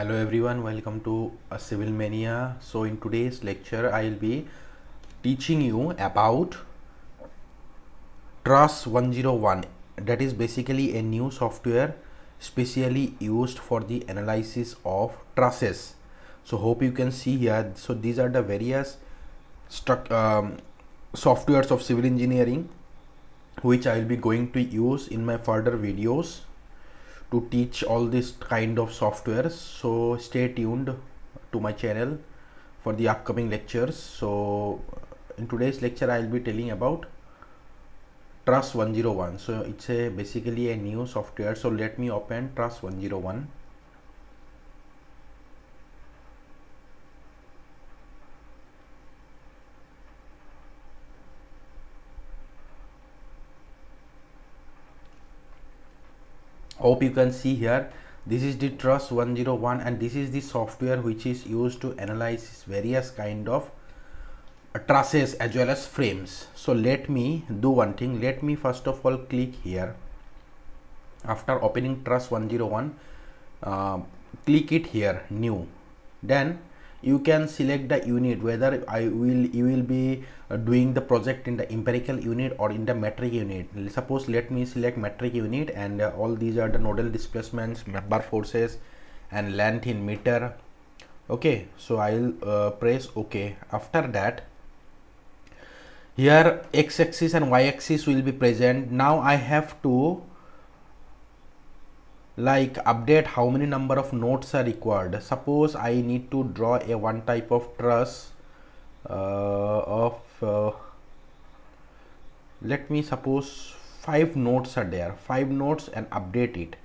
Hello everyone, welcome to Civil Mania. So in today's lecture I will be teaching you about Truss 101, that is basically a new software specially used for the analysis of trusses. So hope you can see here. So these are the various softwares of civil engineering which I will be going to use in my further videos to teach all this kind of software. So stay tuned to my channel for the upcoming lectures. So in today's lecture I will be telling about Truss 101. So it's basically a new software. So let me open Truss 101. Hope you can see here. This is the Truss 101 and this is the software which is used to analyze various kind of trusses as well as frames. So let me do one thing. Let me first of all click here. After opening Truss 101, click it here, new. Then you can select the unit, whether you will be doing the project in the empirical unit or in the metric unit. Suppose let me select metric unit, and all these are the nodal displacements, bar forces and length in meter. Okay, so I'll press OK. After that, here x-axis and y-axis will be present. Now I have to like update how many number of nodes are required. Suppose I need to draw a one type of truss let me suppose 5 nodes are there, 5 nodes, and update it.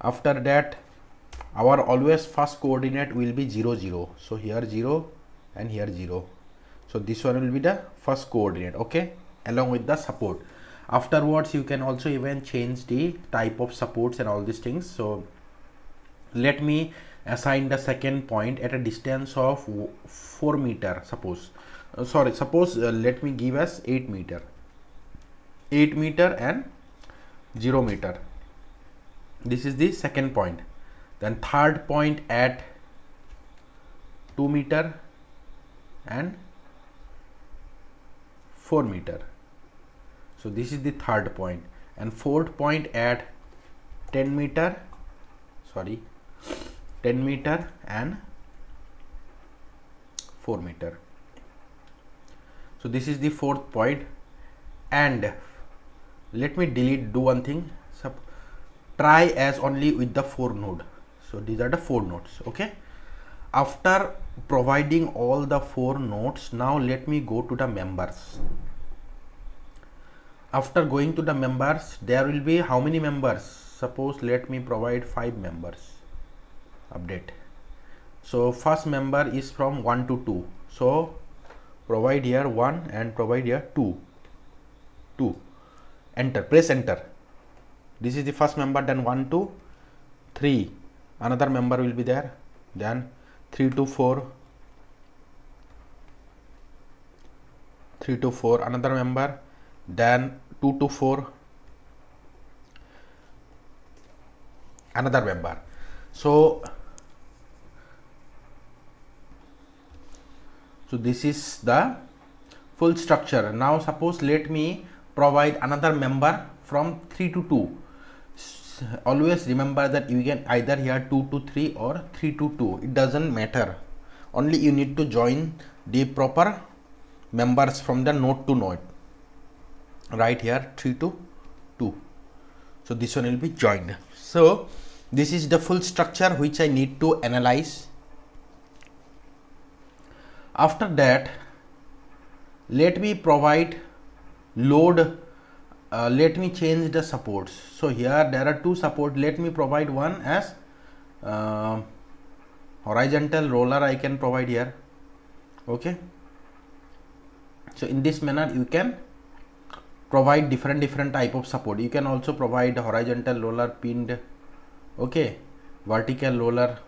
After that, our always first coordinate will be 0 0, so here 0 and here 0, so this one will be the first coordinate, okay, along with the support. Afterwards you can also even change the type of supports and all these things. So let me assign the second point at a distance of 4 meter. Let me give us 8 meter and 0 meter. This is the second point. Then third point at 2 meter and 4 meter. So this is the third point, and fourth point at 10 meter and 4 meter. So this is the fourth point. And let me do one thing. Try as only with the 4 node. So these are the 4 nodes. Okay. After providing all the 4 nodes, now let me go to the members. After going to the members, there will be how many members? Suppose let me provide 5 members. Update. So first member is from 1 to 2, so provide here 1 and provide here 2 2. Enter, press enter. This is the first member. Then 1 to 3, another member will be there. Then 3 to 4, 3 to 4, another member. Then 2 to 4, another member. So this is the full structure. Now suppose let me provide another member from 3 to 2. Always remember that you can either here 2 to 3 or 3 to 2. It doesn't matter. Only you need to join the proper members from the node to node. Right here 3 to 2, so this one will be joined. So this is the full structure which I need to analyze. After that, let me provide load. Let me change the supports. So here there are 2 supports. Let me provide one as horizontal roller. I can provide here. Okay, so in this manner you can provide different type of support. You can also provide horizontal roller, pinned, okay, vertical roller.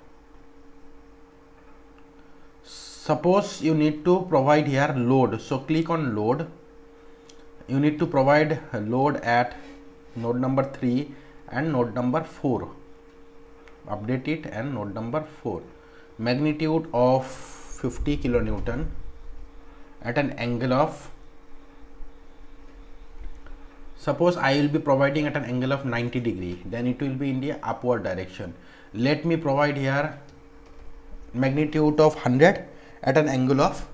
Suppose you need to provide here load, so click on load. You need to provide load at node number 3 and node number 4. update it. And note number 4, magnitude of 50 kilonewton at an angle of, suppose I will be providing at an angle of 90 degree, then it will be in the upward direction. Let me provide here magnitude of 100 at an angle of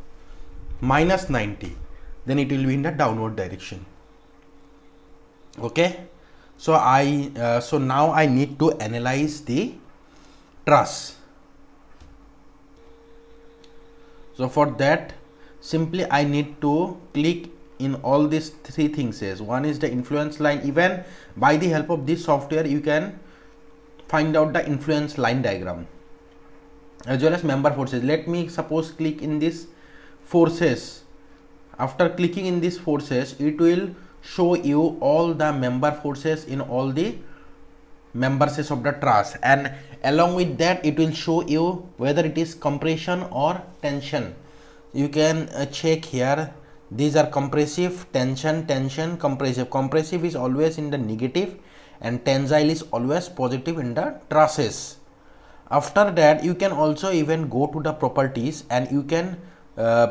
-90, then it will be in the downward direction. Okay, so now I need to analyze the truss. So for that, simply I need to click in all these three things. One is the influence line. Even by the help of this software, you can find out the influence line diagram as well as member forces. Let me suppose click in this forces. After clicking in this forces, it will show you all the member forces in all the membersets of the truss, and along with that it will show you whether it is compression or tension. You can check here. These are compressive, tension, tension, compressive. Compressive is always in the negative and tensile is always positive in the trusses. After that, you can also even go to the properties and you can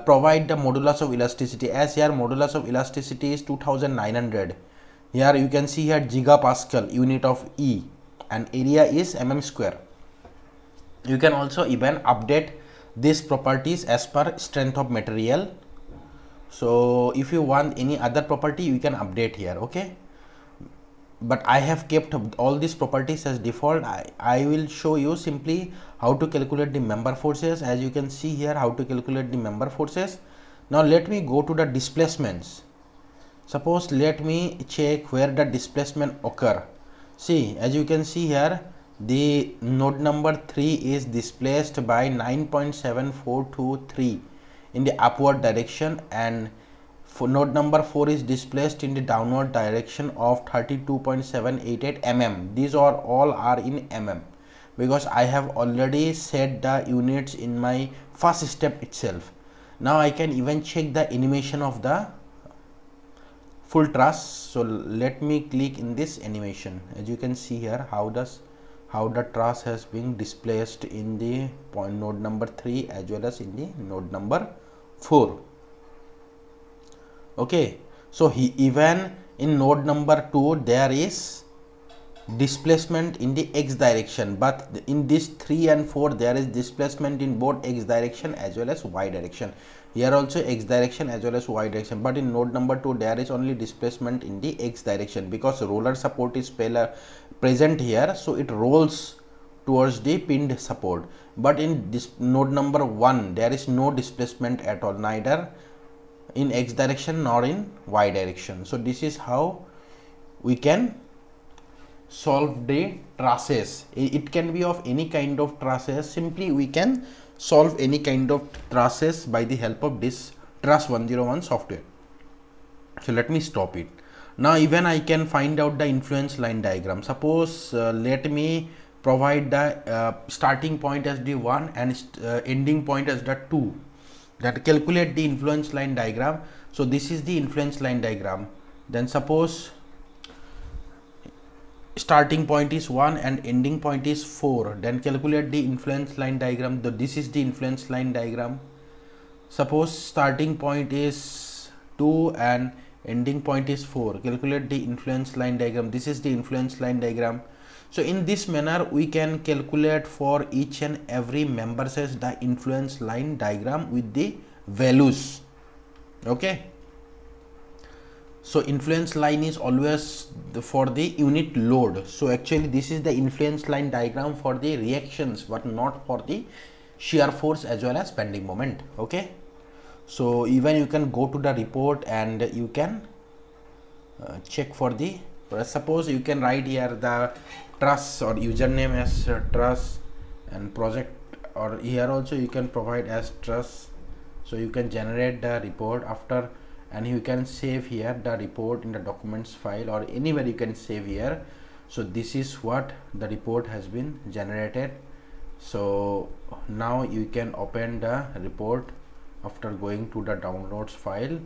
provide the modulus of elasticity. As here modulus of elasticity is 2900. Here you can see here gigapascal, unit of E, and area is mm square. You can also even update these properties as per strength of material. So if you want any other property, you can update here. Okay, but I have kept all these properties as default. I will show you simply how to calculate the member forces. As you can see here, how to calculate the member forces. Now let me go to the displacements. Suppose let me check where the displacement occur. See, as you can see here, the node number 3 is displaced by 9.7423 in the upward direction, and for node number 4 is displaced in the downward direction of 32.788 mm. These are all are in mm, because I have already set the units in my first step itself. Now I can even check the animation of the full truss. So let me click in this animation. As you can see here, how the truss has been displaced in the node number 3 as well as in the node number 4. Okay, so even in node number 2 there is displacement in the x direction, but in this 3 and 4 there is displacement in both x direction as well as y direction. Here also x direction as well as y direction, but in node number 2 there is only displacement in the x direction because roller support is present here, so it rolls towards the pinned support. But in this node number 1 there is no displacement at all, neither in x direction nor in y direction. So this is how we can solve the trusses. It can be of any kind of trusses. Simply we can solve any kind of trusses by the help of this Truss 101 software. So let me stop it. Now even I can find out the influence line diagram. Suppose let me provide the starting point as the 1 and ending point as the 2. That calculate the influence line diagram. So this is the influence line diagram. Then suppose starting point is 1 and ending point is 4, then calculate the influence line diagram. This is the influence line diagram. Suppose starting point is 2 and ending point is 4, calculate the influence line diagram. This is the influence line diagram. So in this manner we can calculate for each and every member says the influence line diagram with the values. Okay, so influence line is always for the unit load. So actually this is the influence line diagram for the reactions, but not for the shear force as well as bending moment. Okay, so even you can go to the report and you can check for the, suppose you can write here the truss or username as truss and project, or here also you can provide as truss. So you can generate the report after, and you can save here the report in the documents file or anywhere you can save here. So this is what the report has been generated. So now you can open the report after going to the downloads file,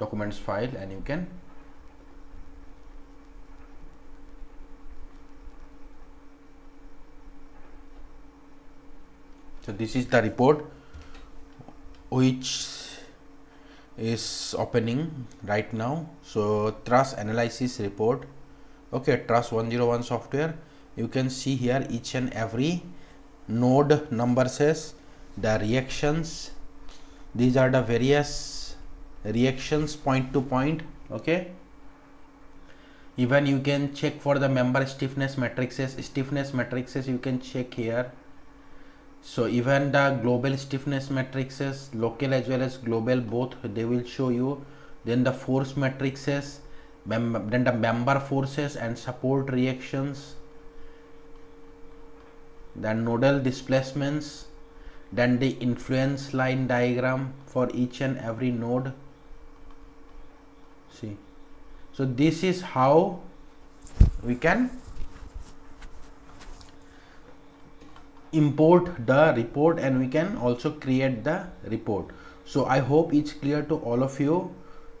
documents file, and you can So this is the report which is opening right now. So Truss analysis report. Okay, Truss 101 software. You can see here each and every node number says the reactions. These are the various reactions point to point. Okay. Even you can check for the member stiffness matrices. Stiffness matrices you can check here. So even the global stiffness matrices, local as well as global, both they will show you. Then the force matrices, then the member forces and support reactions, then nodal displacements, then the influence line diagram for each and every node. See, so this is how we can import the report, and we can also create the report. So I hope it's clear to all of you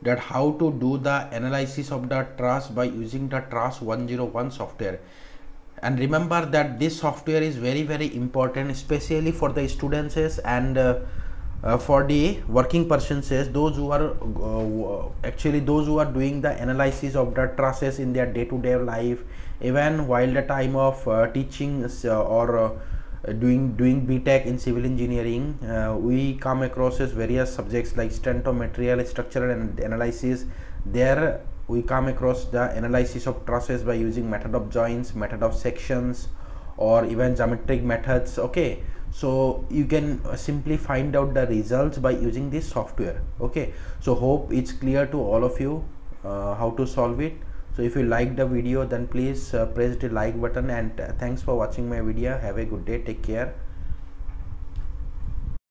that how to do the analysis of the Truss by using the Truss 101 software. And remember that this software is very, very important, especially for the students and for the working persons, those who are doing the analysis of the trusses in their day-to-day life, even while the time of teaching or doing BTech in civil engineering. We come across various subjects like stenomaterial, structural and analysis. There we come across the analysis of trusses by using method of joints, method of sections, or even geometric methods. Okay, so you can simply find out the results by using this software. Okay, so hope it's clear to all of you how to solve it. So if you like the video, then please press the like button, and thanks for watching my video. Have a good day. Take care.